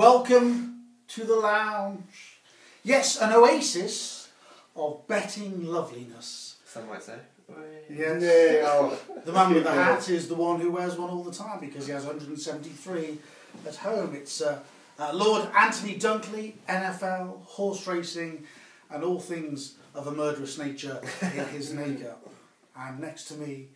Welcome to the lounge. Yes, an oasis of betting loveliness. Some might say. Yes. Yeah. The man with the hat is the one who wears one all the time because he has 173 at home. It's Lord Anthony Dunkley, NFL, horse racing, and all things of a murderous nature in his makeup. And next to me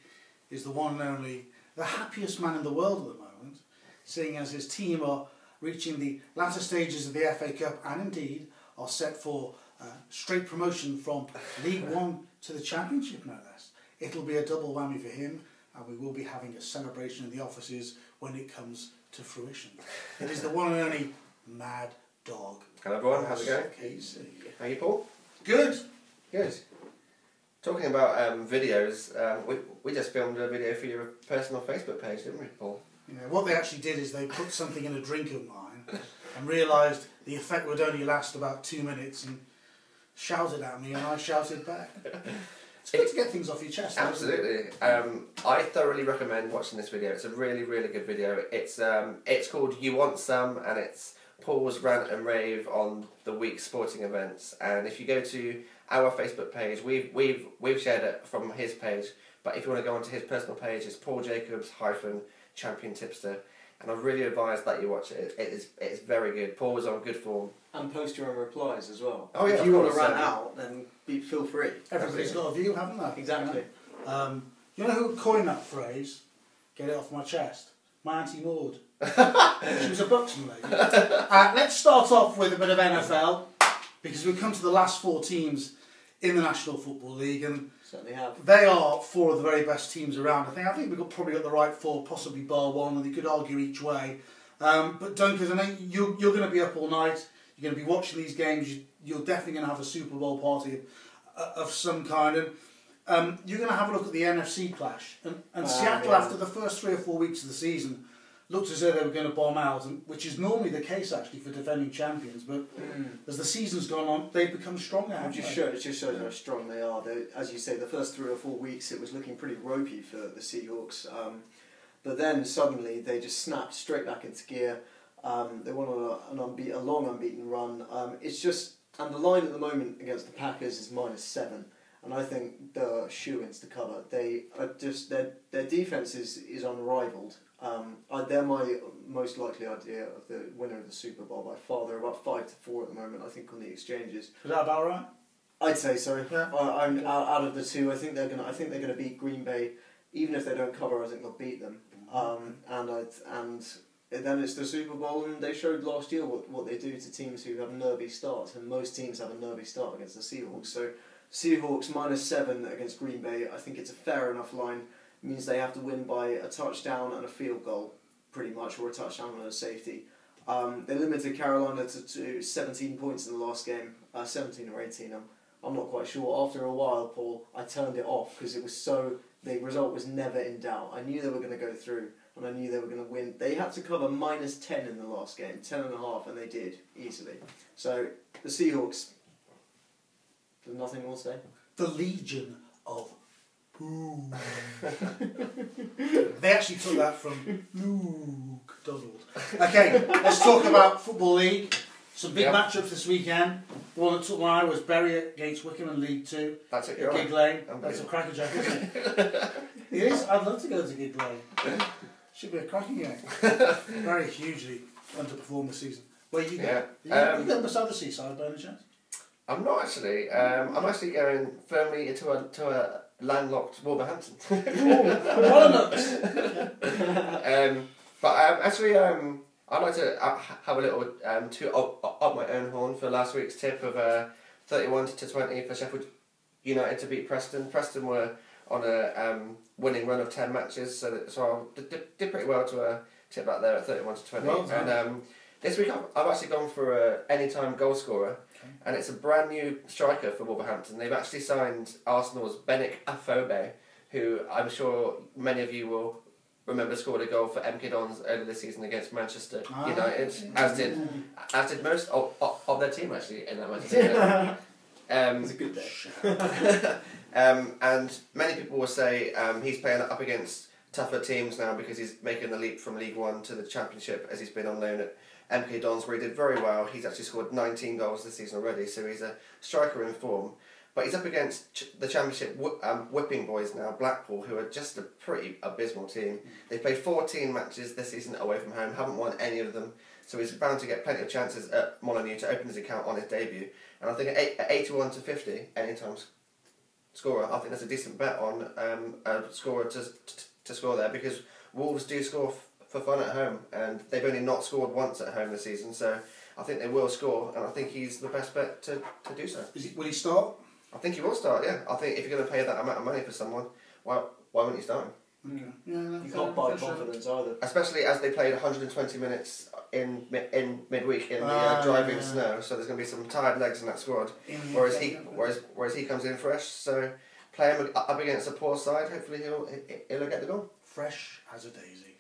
is the one and only, the happiest man in the world at the moment, seeing as his team are reaching the latter stages of the FA Cup and indeed are set for straight promotion from League One to the Championship, no less. It'll be a double whammy for him, and we will be having a celebration in the offices when it comes to fruition. It is the one and only Mad Dog. Hello everyone, how's it going? Casey. How are you, Paul? Good. Good. Talking about videos, we just filmed a video for your personal Facebook page, didn't we, Paul? Yeah, what they actually did is they put something in a drink of mine and realised the effect would only last about 2 minutes and shouted at me and I shouted back. It's good to get things off your chest. Absolutely. I thoroughly recommend watching this video. It's a really, really good video. It's called You Want Some and it's Paul's rant and rave on the week's sporting events. And if you go to our Facebook page, we've shared it from his page, but if you want to go onto his personal page, it's Paul Jacobs Champion Tipster, and I really advise that you watch it. It's very good. Paul was on good form. And post your own replies as well. Oh yeah. If you want to rant out, then feel free. Everybody's got a view, haven't they? Exactly. You know? You know who coined that phrase? Get it off my chest. My Auntie Maud. She was a boxing lady. Let's start off with a bit of NFL because we've come to the last four teams in the National Football League, and certainly have. They are four of the very best teams around. I think we've probably got the right four, possibly bar one, and you could argue each way. But Dunkers, I know you're going to be up all night. You're going to be watching these games. You're definitely going to have a Super Bowl party of some kind, and you're going to have a look at the NFC clash. And Seattle, yeah, after the first 3 or 4 weeks of the season, looked as though they were going to bomb out, which is normally the case actually for defending champions. But as the season's gone on, they've become stronger. It just shows how strong they are. As you say, the first 3 or 4 weeks it was looking pretty ropey for the Seahawks, but then suddenly they just snapped straight back into gear. They won a long unbeaten run. And the line at the moment against the Packers is -7. And I think they're shoo-ins to cover. They are just their defense is unrivaled. They're my most likely idea of the winner of the Super Bowl by far. They're about 5-4 at the moment, I think, on the exchanges. Is that about right? I'd say so. Yeah. Out of the two, I think they're gonna beat Green Bay, even if they don't cover. I think they'll beat them. And then it's the Super Bowl, and they showed last year what they do to teams who have nervy starts, and most teams have a nervy start against the Seahawks. So Seahawks -7 against Green Bay, I think it's a fair enough line. It means they have to win by a touchdown and a field goal, pretty much, or a touchdown and a safety. They limited Carolina to 17 points in the last game, 17 or 18, I'm not quite sure. After a while, Paul, I turned it off because it was the result was never in doubt. I knew they were going to go through, and I knew they were going to win. They had to cover -10 in the last game, 10.5, and they did, easily. So, the Seahawks... There's nothing more to say. The Legion of Pooh. They actually took that from Luke Donald. Okay, let's talk about Football League. Some big matchups this weekend. The one that took my eye was Bury against Wickham in League 2. That's it, Gig Lane. That's a cracker jack, isn't it? It is. I'd love to go to Gig Lane. Should be a cracking game. Bury hugely underperformed this season. Where you go? Yeah. You go beside the seaside by any chance? I'm not actually. I'm actually going firmly into a landlocked Wolverhampton. But actually, I'd like to have a little toot of my own horn for last week's tip of 31-20 for Sheffield United to beat Preston. Preston were on a winning run of 10 matches, so I did pretty well to tip out there at 31-20. Well, and this week I've actually gone for an anytime goal scorer. And it's a brand new striker for Wolverhampton. They've actually signed Arsenal's Benic Afobe, who I'm sure many of you will remember scored a goal for MK Dons earlier this season against Manchester United, as did most of their team actually in that Manchester. It was a good day. And many people will say he's playing up against tougher teams now because he's making the leap from League One to the Championship, as he's been on loan at MK Dons, where he did very well. He's actually scored 19 goals this season already, so he's a striker in form. But he's up against the Championship whipping boys now, Blackpool, who are just a pretty abysmal team. They've played 14 matches this season away from home, haven't won any of them, so he's bound to get plenty of chances at Molyneux to open his account on his debut. And I think at 81 to 50, anytime scorer, I think that's a decent bet on a scorer to score there, because Wolves do score for fun at home, and they've only not scored once at home this season, so I think they will score, and I think he's the best bet to do so. Will he start? I think he will start, yeah. I think if you're going to pay that amount of money for someone, why wouldn't you start him? Okay. Yeah, you can't buy confidence either. Especially as they played 120 minutes in midweek in the driving snow, so there's going to be some tired legs in that squad. Whereas he comes in fresh, so play him up against a poor side. Hopefully he'll get the goal. Fresh as a daisy.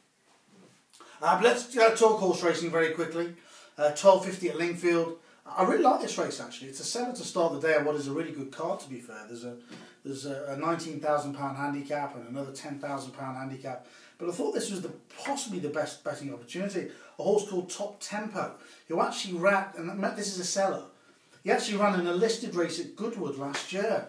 Let's talk horse racing very quickly. 12:50 at Lingfield. I really like this race actually. It's a seller to start the day on what is a really good card. To be fair, there's a £19,000 handicap and another £10,000 handicap. But I thought this was possibly the best betting opportunity. A horse called Top Tempo, who actually ran, and this is a seller. He actually ran in a listed race at Goodwood last year.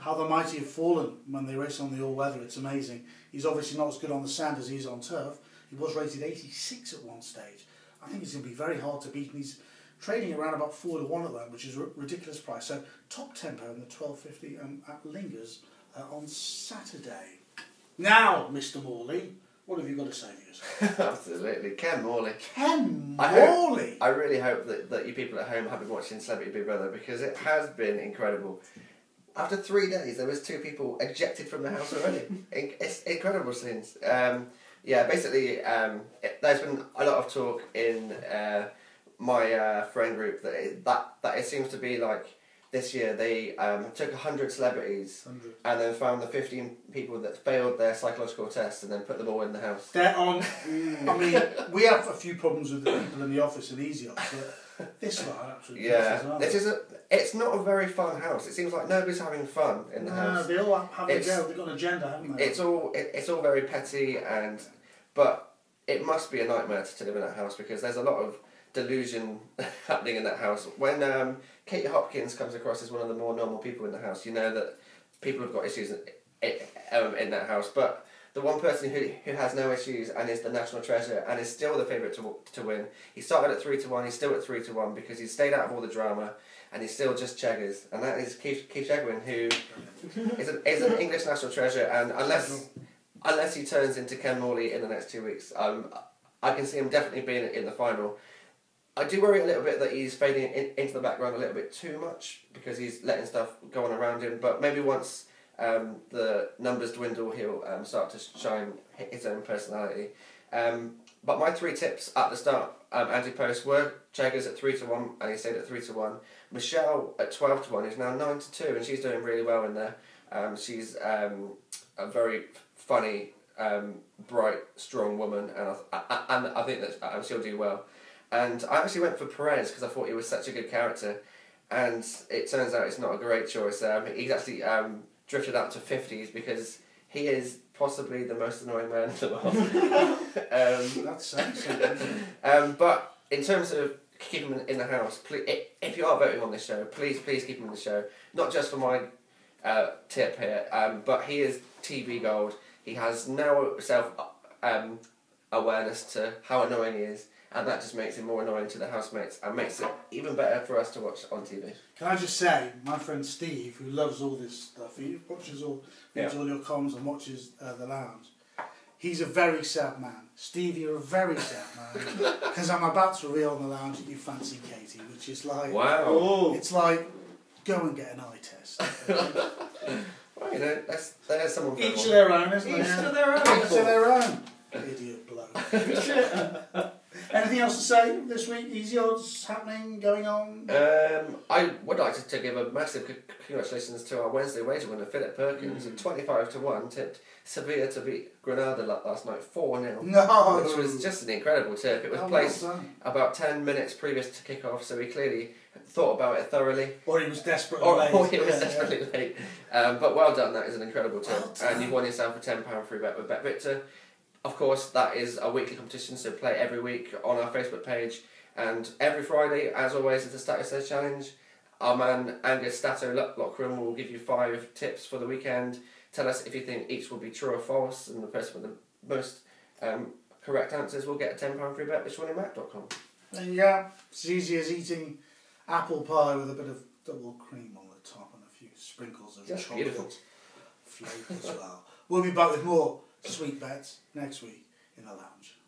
How the mighty have fallen when they race on the all weather. It's amazing. He's obviously not as good on the sand as he is on turf. He was rated 86 at one stage. I think he's going to be very hard to beat. And he's trading around about 4 to 1 at that, which is a ridiculous price. So Top Tempo in the 12:50 at Lingers on Saturday. Now, Mr. Morley, what have you got to say to yourself? Absolutely, Ken Morley. Ken Morley. I really hope that you people at home have been watching Celebrity Big Brother, because it has been incredible. After 3 days, there was 2 people ejected from the house already. It's incredible scenes. Yeah, basically, there's been a lot of talk in my friend group that it seems to be like this year they took 100 celebrities and then found the 15 people that failed their psychological test and then put them all in the house. They're on. I mean, we have a few problems with the people in the office and easy off, but this one absolutely. Yeah, this is it's not a very fun house. It seems like nobody's having fun in the house. They all have a go. They've got an agenda, haven't they? It's all very petty, but it must be a nightmare to live in that house, because there's a lot of delusion happening in that house. When Kate Hopkins comes across as one of the more normal people in the house, you know that people have got issues in that house. But the one person who has no issues and is the national treasure and is still the favourite to win, he started at 3 to 1. He's still at 3 to 1 because he's stayed out of all the drama and he's still just Cheggers, and that is Keith Chegwin, who is an English national treasure. And unless he turns into Ken Morley in the next 2 weeks, I can see him definitely being in the final. I do worry a little bit that he's fading into the background a little bit too much, because he's letting stuff go on around him. But maybe once the numbers dwindle, he'll start to shine his own personality. But my 3 tips at the start, anti-post, were Cheggers at 3 to 1, and he stayed at 3 to 1. Michelle at 12 to 1 is now 9 to 2, and she's doing really well in there. She's a very funny, bright, strong woman, and I think that she'll do well. And I actually went for Perez because I thought he was such a good character, and it turns out it's not a great choice. He's actually drifted up to 50s because he is possibly the most annoying man in the world. That's something. But in terms of keeping him in the house, if you are voting on this show, please keep him in the show. Not just for my tip here, but he is TV gold. He has no self-awareness to how annoying he is. And that just makes it more annoying to the housemates and makes it even better for us to watch on TV. Can I just say, my friend Steve, who loves all this stuff, he watches all your comms and watches The Lounge, he's a very sad man. Steve, you're a very sad man. Because I'm about to reveal on The Lounge that you fancy Katie, which is like, wow. It's like, go and get an eye test. Well, you know, there's someone. Each to their own, isn't it? Each to their own. Each to their own. Idiot bloke. Anything Anything else to say this week? Easy odds happening, going on? I would like to give a massive congratulations to our Wednesday wager winner, Philip Perkins, at 25 to 1, tipped Sevilla to beat Granada last night 4-0. No! Which was just an incredible tip. It was placed about 10 minutes previous to kick off, so he clearly thought about it thoroughly. Or he was desperately late. Or he was desperately late. But well done, that is an incredible tip. And you've won yourself a £10 free bet with BetVictor. Of course, that is a weekly competition, so play every week on our Facebook page. And every Friday, as always, is the Status Says Challenge. Our man, Angus Stato Lockram, will give you 5 tips for the weekend. Tell us if you think each will be true or false, and the person with the most correct answers will get a £10 free bet, which one in Mac.com. And yeah, it's as easy as eating apple pie with a bit of double cream on the top and a few sprinkles of chocolate flake as well. We'll be back with more sweet bets next week in the lounge.